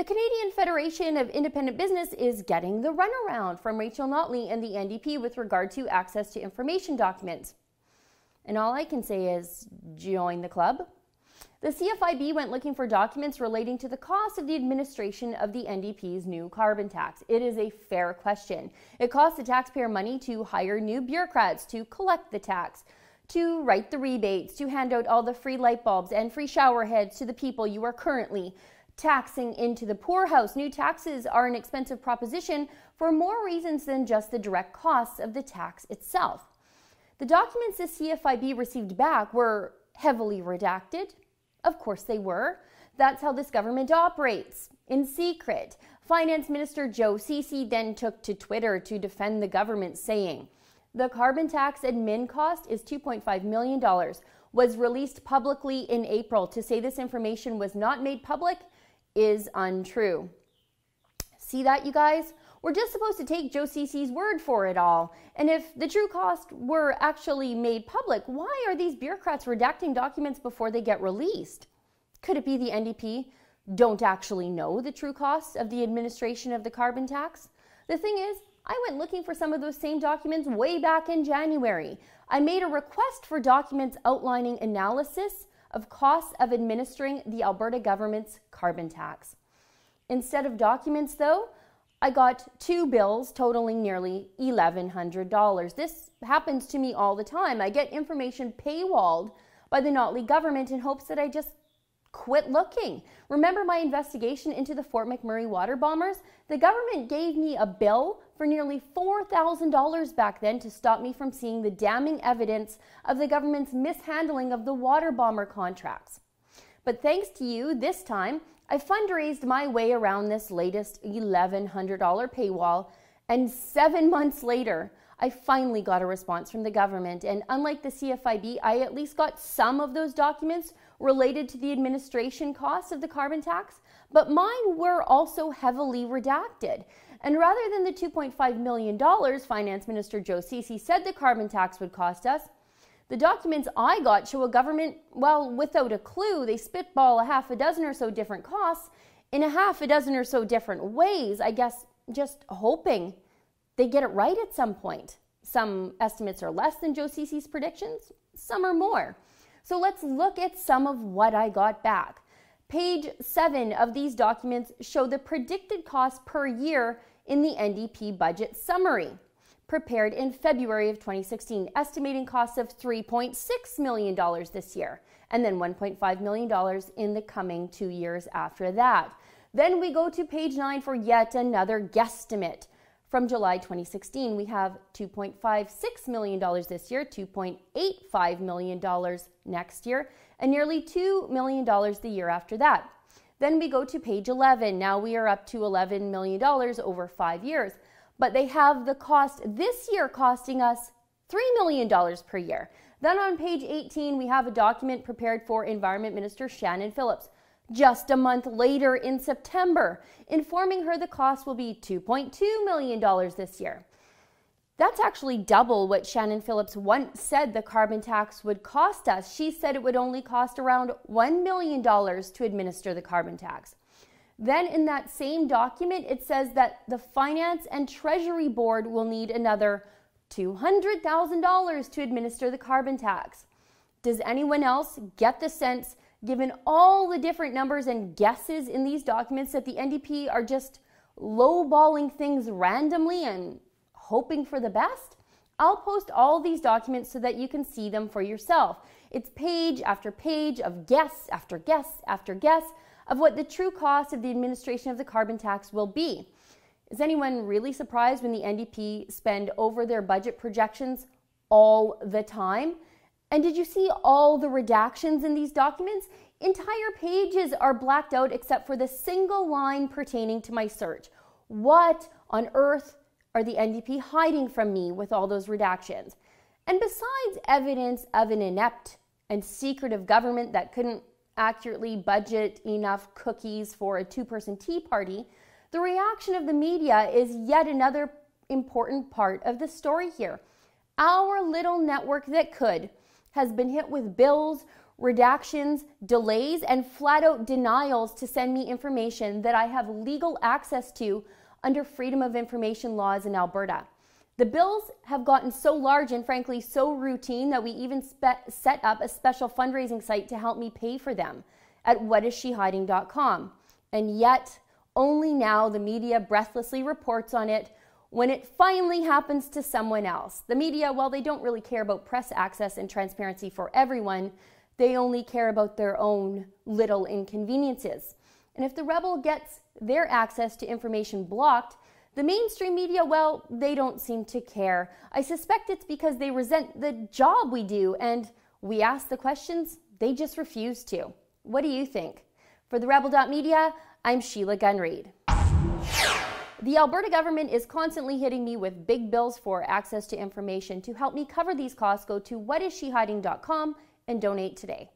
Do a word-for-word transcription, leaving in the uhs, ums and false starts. The Canadian Federation of Independent Business is getting the runaround from Rachel Notley and the N D P with regard to access to information documents. And all I can say is, join the club. The C F I B went looking for documents relating to the cost of the administration of the N D P's new carbon tax. It is a fair question. It costs the taxpayer money to hire new bureaucrats to collect the tax, to write the rebates, to hand out all the free light bulbs and free shower heads to the people you are currently taxing into the poorhouse. New taxes are an expensive proposition for more reasons than just the direct costs of the tax itself. The documents the C F I B received back were heavily redacted. Of course they were. That's how this government operates, in secret. Finance Minister Joe Ceci then took to Twitter to defend the government, saying, "The carbon tax admin cost is two point five million dollars, was released publicly in April. To say this information was not made public is untrue." See that, you guys? We're just supposed to take Joe Ceci's word for it all. And if the true cost were actually made public, why are these bureaucrats redacting documents before they get released? Could it be the N D P don't actually know the true costs of the administration of the carbon tax? The thing is, I went looking for some of those same documents way back in January. I made a request for documents outlining analysis of costs of administering the Alberta government's carbon tax. Instead of documents, though, I got two bills totaling nearly eleven hundred dollars. This happens to me all the time. I get information paywalled by the Notley government in hopes that I just quit looking. Remember my investigation into the Fort McMurray water bombers? The government gave me a bill for nearly four thousand dollars back then to stop me from seeing the damning evidence of the government's mishandling of the water bomber contracts. But thanks to you, this time, I fundraised my way around this latest eleven hundred dollar paywall, and seven months later, I finally got a response from the government. And unlike the C F I B, I at least got some of those documents related to the administration costs of the carbon tax, but mine were also heavily redacted. And rather than the two point five million dollars Finance Minister Joe Ceci said the carbon tax would cost us, the documents I got show a government, well, without a clue, they spitball a half a dozen or so different costs in a half a dozen or so different ways, I guess just hoping they get it right at some point. Some estimates are less than Joe Ceci's predictions, some are more. So let's look at some of what I got back. Page seven of these documents show the predicted cost per year in the N D P budget summary, prepared in February of twenty sixteen, estimating costs of three point six million dollars this year, and then one point five million dollars in the coming two years after that. Then we go to page nine for yet another guesstimate. From July twenty sixteen, we have two point five six million dollars this year, two point eight five million dollars next year, and nearly two million dollars the year after that. Then we go to page eleven. Now we are up to eleven million dollars over five years. But they have the cost this year costing us three million dollars per year. Then on page eighteen, we have a document prepared for Environment Minister Shannon Phillips, just a month later in September, informing her the cost will be two point two million dollars this year. That's actually double what Shannon Phillips once said the carbon tax would cost us. She said it would only cost around one million dollars to administer the carbon tax. Then in that same document, it says that the Finance and Treasury Board will need another two hundred thousand dollars to administer the carbon tax. Does anyone else get the sense, given all the different numbers and guesses in these documents, that the N D P are just lowballing things randomly and hoping for the best? I'll post all these documents so that you can see them for yourself. It's page after page of guess after guess after guess of what the true cost of the administration of the carbon tax will be. Is anyone really surprised when the N D P spend over their budget projections all the time? And did you see all the redactions in these documents? Entire pages are blacked out except for the single line pertaining to my search. What on earth are the N D P hiding from me with all those redactions? And besides evidence of an inept and secretive government that couldn't accurately budget enough cookies for a two-person tea party, the reaction of the media is yet another important part of the story here. Our little network that could has been hit with bills, redactions, delays, and flat-out denials to send me information that I have legal access to under freedom of information laws in Alberta. The bills have gotten so large and frankly so routine that we even set up a special fundraising site to help me pay for them at what is she hiding dot com. And yet, only now the media breathlessly reports on it when it finally happens to someone else. The media, well, they don't really care about press access and transparency for everyone. They only care about their own little inconveniences. And if the rebel gets their access to information blocked, the mainstream media, well, they don't seem to care. I suspect it's because they resent the job we do, and we ask the questions, they just refuse to. What do you think? For the Rebel dot media, I'm Sheila Gunn Reid. The Alberta government is constantly hitting me with big bills for access to information. To help me cover these costs, go to what is she hiding dot com and donate today.